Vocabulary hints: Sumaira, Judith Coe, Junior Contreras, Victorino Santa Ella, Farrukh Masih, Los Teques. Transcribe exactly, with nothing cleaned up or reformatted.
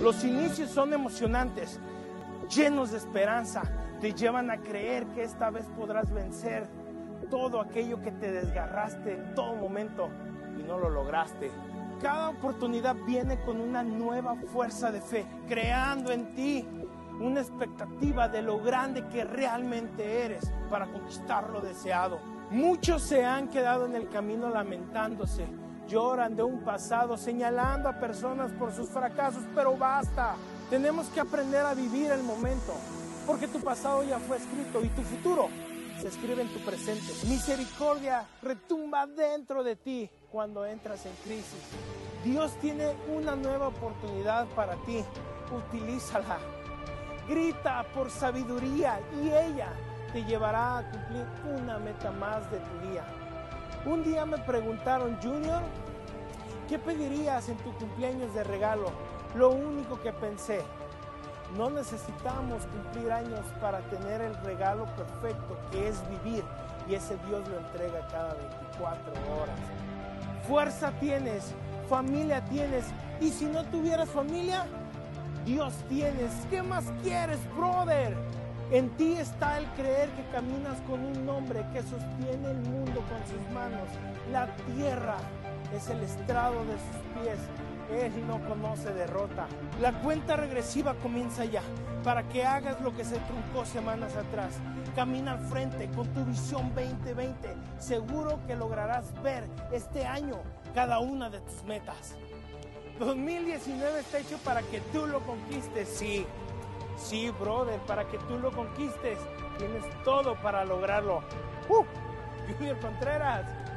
Los inicios son emocionantes, llenos de esperanza, te llevan a creer que esta vez podrás vencer todo aquello que te desgarraste en todo momento y no lo lograste. Cada oportunidad viene con una nueva fuerza de fe, creando en ti una expectativa de lo grande que realmente eres para conquistar lo deseado. Muchos se han quedado en el camino lamentándose, lloran de un pasado, señalando a personas por sus fracasos, pero basta. Tenemos que aprender a vivir el momento, porque tu pasado ya fue escrito y tu futuro se escribe en tu presente. Misericordia retumba dentro de ti cuando entras en crisis. Dios tiene una nueva oportunidad para ti, utilízala. Grita por sabiduría y ella te llevará a cumplir una meta más de tu día. Un día me preguntaron, Junior, ¿qué pedirías en tu cumpleaños de regalo? Lo único que pensé, no necesitamos cumplir años para tener el regalo perfecto que es vivir, y ese Dios lo entrega cada veinticuatro horas. Fuerza tienes, familia tienes, y si no tuvieras familia, Dios tienes. ¿Qué más quieres, brother? En ti está el creer que caminas con un hombre que sostiene el mundo con sus manos. La tierra es el estrado de sus pies. Él no conoce derrota. La cuenta regresiva comienza ya, para que hagas lo que se truncó semanas atrás. Camina al frente con tu visión veinte veinte. Seguro que lograrás ver este año cada una de tus metas. dos mil diecinueve está hecho para que tú lo conquistes, sí. Sí, brother, para que tú lo conquistes. Tienes todo para lograrlo. ¡Uh! Junior Contreras.